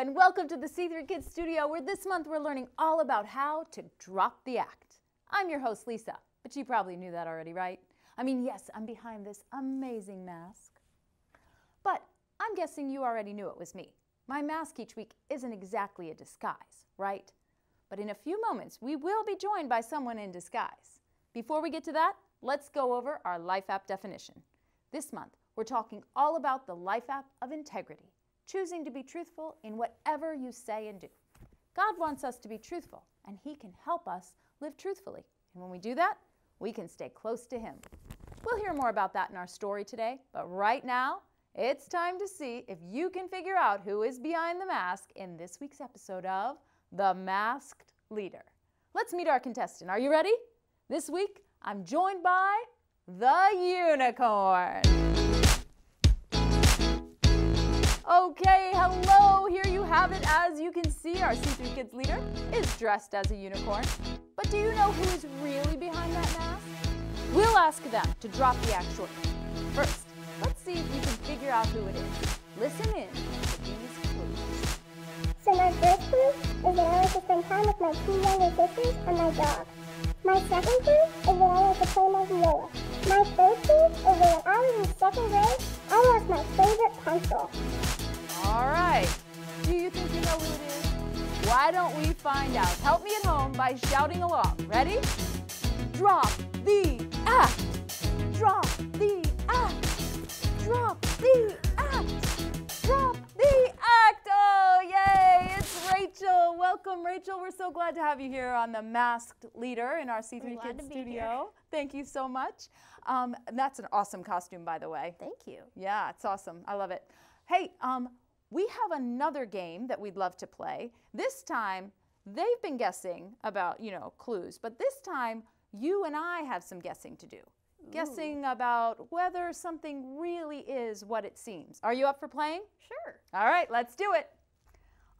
and welcome to the C3 Kids Studio, where this month we're learning all about how to drop the act. I'm your host, Lisa, but you probably knew that already, right? I mean, yes, I'm behind this amazing mask, but I'm guessing you already knew it was me. My mask each week isn't exactly a disguise, right? But in a few moments, we will be joined by someone in disguise. Before we get to that, let's go over our Life App definition. This month, we're talking all about the Life App of integrity, choosing to be truthful in whatever you say and do. God wants us to be truthful, and He can help us live truthfully. And when we do that, we can stay close to Him. We'll hear more about that in our story today, but right now, it's time to see if you can figure out who is behind the mask in this week's episode of The Masked Leader. Let's meet our contestant. Are you ready? This week, I'm joined by the Unicorn. Okay, hello, here you have it. As you can see, our C3 Kids leader is dressed as a unicorn. But do you know who is really behind that mask? We'll ask them to drop the act shortly. First, let's see if you can figure out who it is. Listen in to these clues. So my first clue is that I like to spend time with my two younger sisters and my dog. My second clue is that I like to play my viola. My third clue is that when I was in second grade, I lost my favorite pencil. All right. Do you think you know who it is? Why don't we find out? Help me at home by shouting along. Ready? Drop the act. Drop the act. Drop the act. Drop the act. Oh, yay. It's Rachel. Welcome, Rachel. We're so glad to have you here on The Masked Leader in our C3 Kids Studio. Thank you so much. That's an awesome costume, by the way. Thank you. Yeah, it's awesome. I love it. Hey, we have another game that we'd love to play. This time, they've been guessing about, clues, but this time, you and I have some guessing to do. Ooh. Guessing about whether something really is what it seems. Are you up for playing? Sure. All right, let's do it.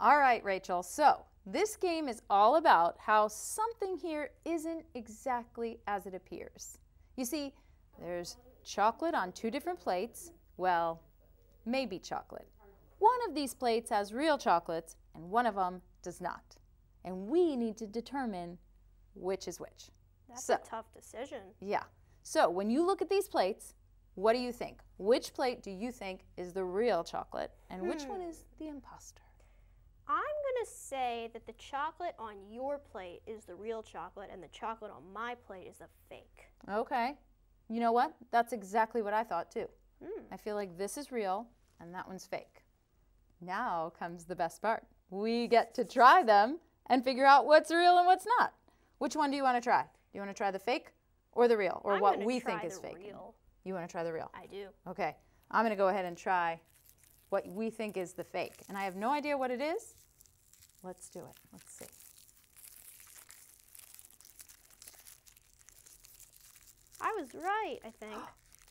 All right, Rachel, so this game is all about how something here isn't exactly as it appears. You see, there's chocolate on two different plates. Well, maybe chocolate. One of these plates has real chocolates, and one of them does not. And we need to determine which is which. That's a tough decision. Yeah. So when you look at these plates, what do you think? Which plate do you think is the real chocolate, and which one is the imposter? I'm going to say that the chocolate on your plate is the real chocolate and the chocolate on my plate is the fake. Okay. You know what? That's exactly what I thought too. I feel like this is real and that one's fake. Now comes the best part. We get to try them and figure out what's real and what's not. Which one do you want to try? Do you want to try the fake or the real or what we think is fake? You want to try the real? I do. Okay. I'm going to go ahead and try what we think is the fake. And I have no idea what it is. Let's do it. Let's see. I was right, I think.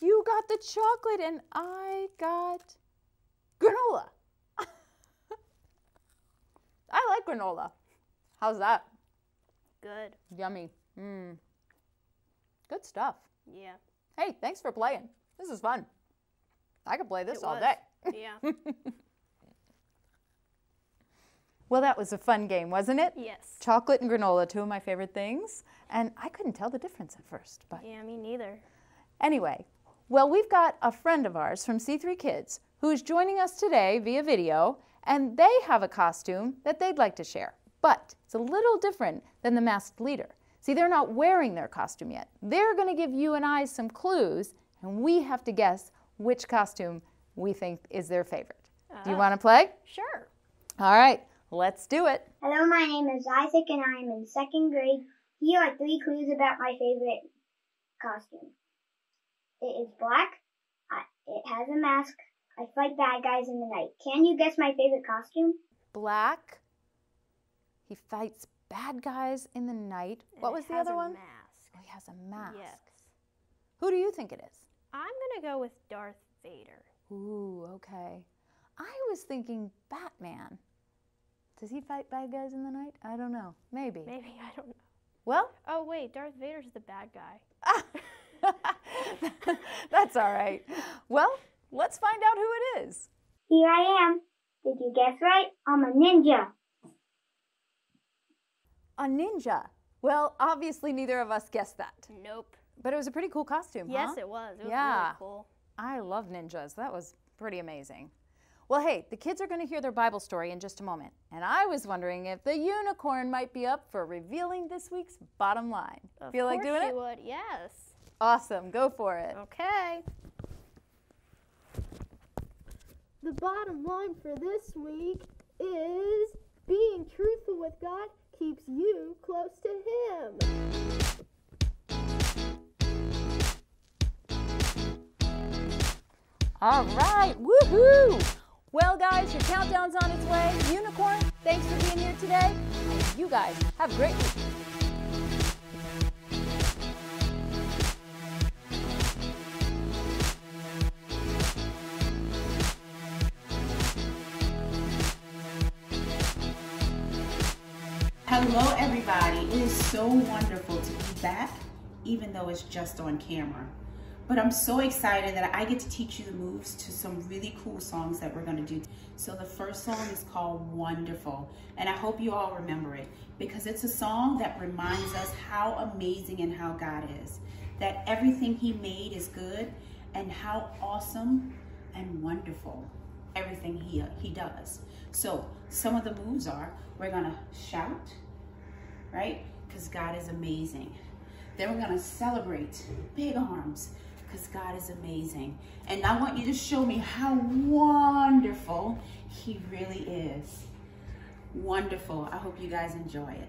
You got the chocolate and I got granola. I like granola. How's that? Good. Yummy. Good stuff. Yeah. Hey, thanks for playing. This is fun. I could play this all day. Yeah. Well, that was a fun game, wasn't it? Yes. Chocolate and granola, two of my favorite things. And I couldn't tell the difference at first. But yeah, me neither. Anyway, well, we've got a friend of ours from C3 Kids who's joining us today via video, and they have a costume that they'd like to share. But it's a little different than the Masked Leader. See, they're not wearing their costume yet. They're going to give you and I some clues, and we have to guess which costume we think is their favorite. Do you want to play? Sure. All right, let's do it. Hello, my name is Isaac, and I am in second grade. Here are three clues about my favorite costume. It is black. It has a mask. I fight bad guys in the night. Can you guess my favorite costume? Black. He fights bad guys in the night. And what was the other one? Mask. Oh, he has a mask. Yes. Who do you think it is? I'm going to go with Darth Vader. Ooh, okay. I was thinking Batman. Does he fight bad guys in the night? I don't know. Maybe. Maybe, I don't know. Well? Oh, wait, Darth Vader's the bad guy. Ah. That's all right. Well, let's find out who it is. Here I am. Did you guess right? I'm a ninja. A ninja? Well, obviously neither of us guessed that. Nope. But it was a pretty cool costume, yes, huh? Yes, it was. It was really cool. I love ninjas. That was pretty amazing. Well, hey, the kids are going to hear their Bible story in just a moment. And I was wondering if the unicorn might be up for revealing this week's bottom line. Feel like doing it? Of course you would, yes. Awesome. Go for it. Okay. The bottom line for this week is being truthful with God keeps you close to Him. All right, woohoo! Well, guys, your countdown's on its way. Unicorn, thanks for being here today. And you guys have a great week. Hello everybody, it is so wonderful to be back, even though it's just on camera. But I'm so excited that I get to teach you the moves to some really cool songs that we're gonna do. So the first song is called Wonderful, and I hope you all remember it, because it's a song that reminds us how amazing and how God is, that everything He made is good, and how awesome and wonderful everything he does. So some of the moves are, we're gonna shout, right? Because God is amazing. Then we're gonna celebrate, big arms, because God is amazing. And I want you to show me how wonderful He really is. Wonderful. I hope you guys enjoy it.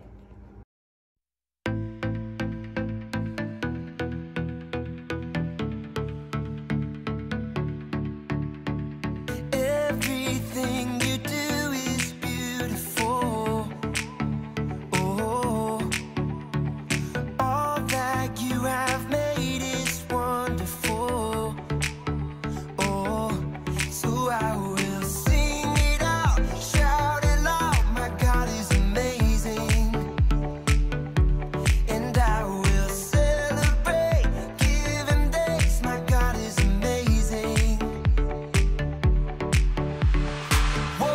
What?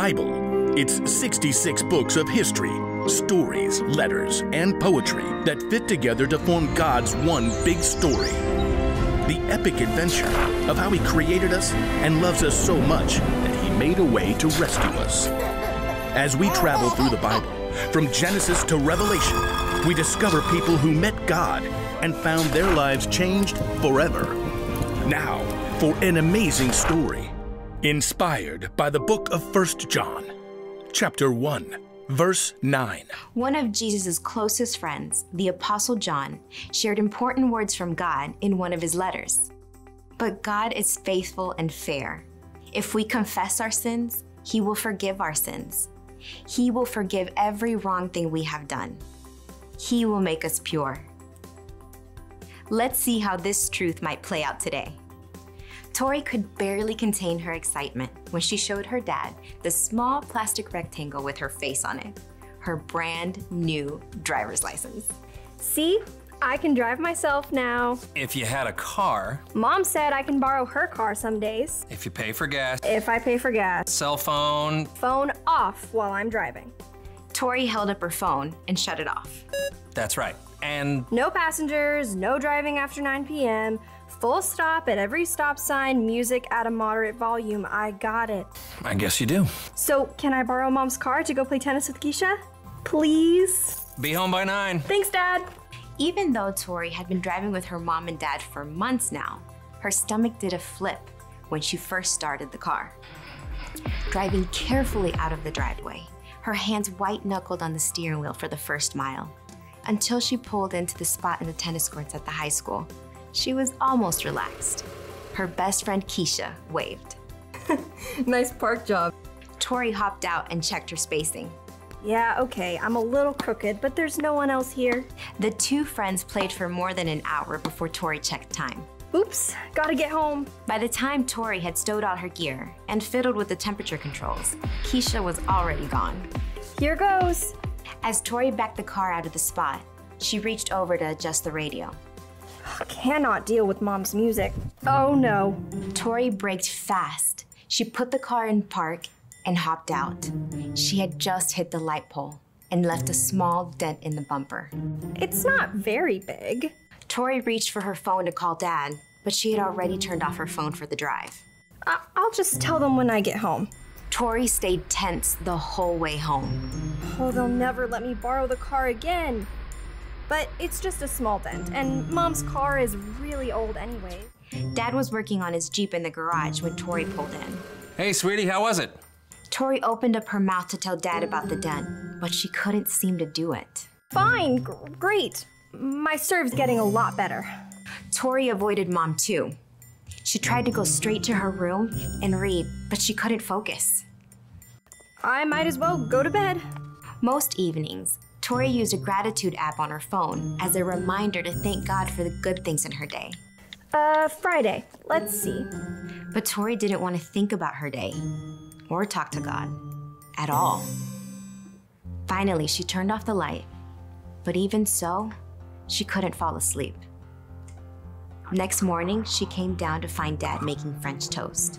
Bible. It's 66 books of history, stories, letters, and poetry that fit together to form God's one big story. The epic adventure of how He created us and loves us so much that He made a way to rescue us. As we travel through the Bible, from Genesis to Revelation, we discover people who met God and found their lives changed forever. Now, for an amazing story, inspired by the book of 1 John, chapter 1. Verse 9. One of Jesus' closest friends, the Apostle John, shared important words from God in one of his letters. But God is faithful and fair. If we confess our sins, He will forgive our sins. He will forgive every wrong thing we have done. He will make us pure. Let's see how this truth might play out today. Tori could barely contain her excitement when she showed her dad the small plastic rectangle with her face on it, her brand new driver's license. See, I can drive myself now. If you had a car. Mom said I can borrow her car some days. If you pay for gas. If I pay for gas. Cell phone. Phone off while I'm driving. Tori held up her phone and shut it off. That's right. And no passengers, no driving after 9 p.m., full stop at every stop sign, music at a moderate volume. I got it. I guess you do. So can I borrow Mom's car to go play tennis with Keisha? Please? Be home by 9. Thanks, Dad. Even though Tori had been driving with her mom and dad for months now, her stomach did a flip when she first started the car. Driving carefully out of the driveway, her hands white-knuckled on the steering wheel for the first mile, until she pulled into the spot in the tennis courts at the high school. She was almost relaxed. Her best friend Keisha waved. Nice park job. Tori hopped out and checked her spacing. Yeah, okay, I'm a little crooked, but there's no one else here. The two friends played for more than an hour before Tori checked time. Oops, gotta get home. By the time Tori had stowed all her gear and fiddled with the temperature controls, Keisha was already gone. Here goes. As Tori backed the car out of the spot, she reached over to adjust the radio. I cannot deal with Mom's music. Oh no. Tori braked fast. She put the car in park and hopped out. She had just hit the light pole and left a small dent in the bumper. It's not very big. Tori reached for her phone to call Dad, but she had already turned off her phone for the drive. I'll just tell them when I get home. Tori stayed tense the whole way home. Oh, they'll never let me borrow the car again. But it's just a small dent, and Mom's car is really old anyway. Dad was working on his Jeep in the garage when Tori pulled in. Hey, sweetie, how was it? Tori opened up her mouth to tell Dad about the dent, but she couldn't seem to do it. Fine, great. My serve's getting a lot better. Tori avoided Mom too. She tried to go straight to her room and read, but she couldn't focus. I might as well go to bed. Most evenings, Tori used a gratitude app on her phone as a reminder to thank God for the good things in her day. Friday, let's see. But Tori didn't want to think about her day or talk to God at all. Finally, she turned off the light, but even so, she couldn't fall asleep. Next morning, she came down to find Dad making French toast.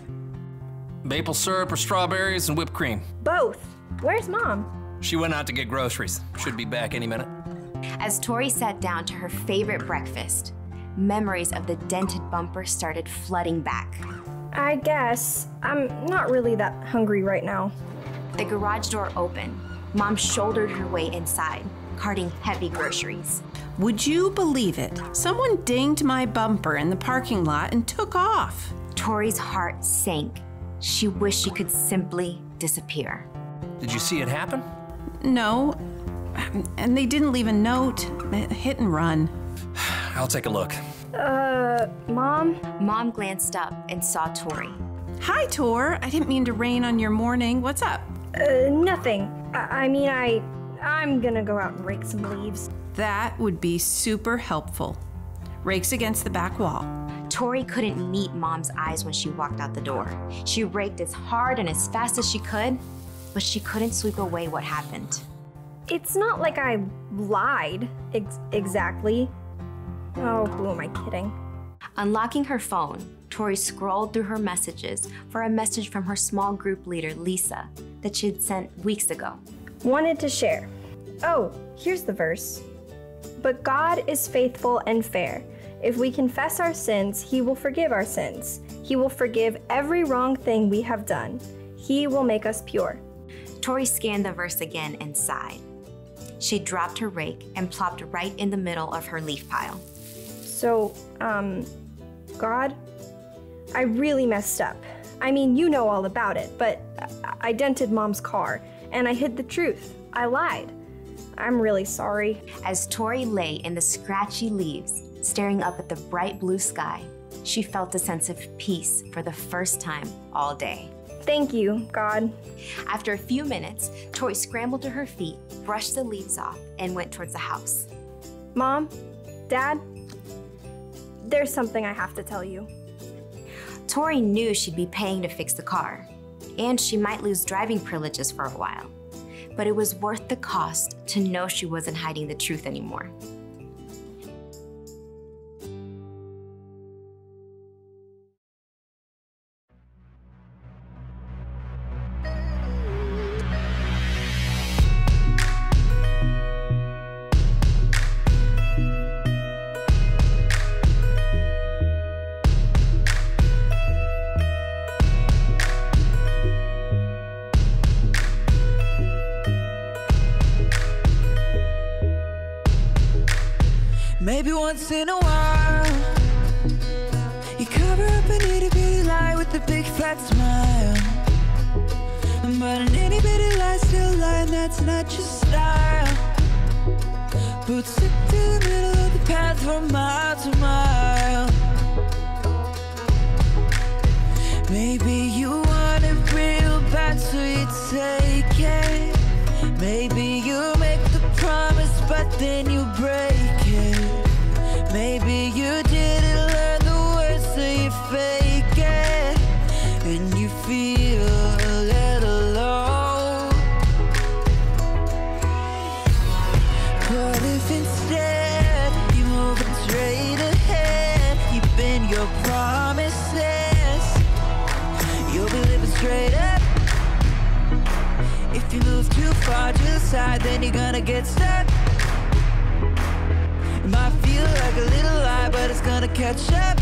Maple syrup or strawberries and whipped cream? Both. Where's Mom? She went out to get groceries. Should be back any minute. As Tori sat down to her favorite breakfast, memories of the dented bumper started flooding back. I guess I'm not really that hungry right now. The garage door opened. Mom shouldered her way inside, carting heavy groceries. Would you believe it? Someone dinged my bumper in the parking lot and took off. Tori's heart sank. She wished she could simply disappear. Did you see it happen? No, and they didn't leave a note. Hit and run. I'll take a look. Mom? Mom glanced up and saw Tori. Hi, Tor. I didn't mean to rain on your morning. What's up? Nothing. I mean, I'm gonna go out and rake some leaves. That would be super helpful. Rakes against the back wall. Tori couldn't meet Mom's eyes when she walked out the door. She raked as hard and as fast as she could, but she couldn't sweep away what happened. It's not like I lied, exactly. Oh, who am I kidding? Unlocking her phone, Tori scrolled through her messages for a message from her small group leader, Lisa, that she'd sent weeks ago. Wanted to share. Oh, here's the verse. But God is faithful and fair. If we confess our sins, He will forgive our sins. He will forgive every wrong thing we have done. He will make us pure. Tori scanned the verse again and sighed. She dropped her rake and plopped right in the middle of her leaf pile. So, God, I really messed up. I mean, you know all about it, but I dented Mom's car, and I hid the truth. I lied. I'm really sorry. As Tori lay in the scratchy leaves, staring up at the bright blue sky, she felt a sense of peace for the first time all day. Thank you, God. After a few minutes, Tori scrambled to her feet, brushed the leaves off, and went towards the house. Mom, Dad, there's something I have to tell you. Tori knew she'd be paying to fix the car, and she might lose driving privileges for a while. But it was worth the cost to know she wasn't hiding the truth anymore. Maybe once in a while you cover up an itty-bitty lie with a big fat smile, but an itty-bitty lie still lying, that's not your style. Boots stick to the middle of the path from mile to mile. Maybe you want it real bad so you take it. Maybe you make the promise but then you break it. Maybe you didn't learn the words, so you fake it, and you feel a little low. But if instead you move straight ahead, you've been your promises, you'll be living straight up. If you move too far to the side, then you're gonna get stuck. It might feel like a little lie, but it's gonna catch up.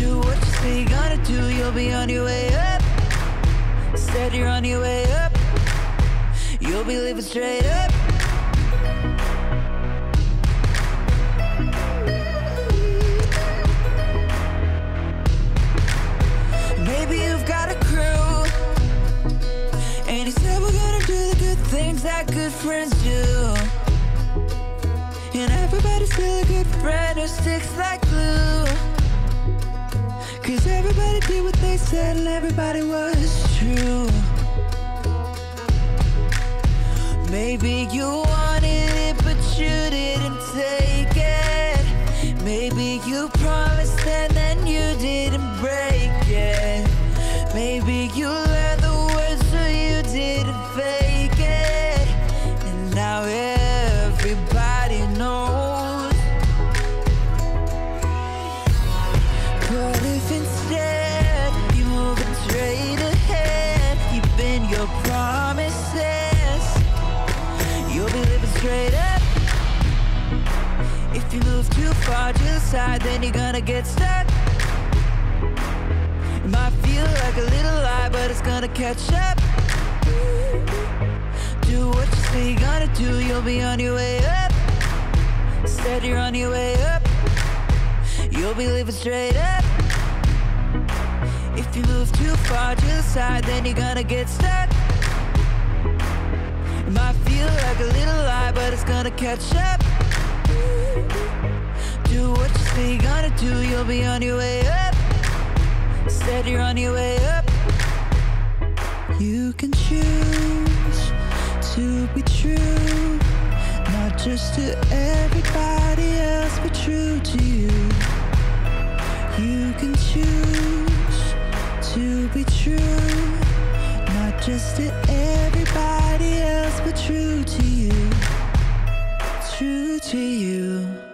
Do what you say you're gonna do, you'll be on your way up. Instead you're on your way up. You'll be living straight up. Maybe you've got a crew, and you said we're gonna do the good things that good friends do. And everybody's still a good friend who sticks like glue, cause everybody did what they said and everybody was true. Maybe you wanted it but you didn't take it. Maybe you promised and then you didn't break it. Maybe you learned the words so you didn't fake it. And now everybody knows. But if instead you move straight ahead, you've been your promises, you'll be living straight up. If you move too far to the side, then you're gonna get stuck. It might feel like a little lie, but it's gonna catch up. Do what you say you're gonna do, you'll be on your way up. Instead you're on your way up. You'll be living straight up. If you move too far to the side, then you're gonna get stuck. It might feel like a little lie, but it's gonna catch up. Do what you say you're gonna do, you'll be on your way up. Instead you're on your way up. You can choose to be true, not just to everybody else, but true to you. You can choose to be true, not just to everybody else, but true to you. True to you.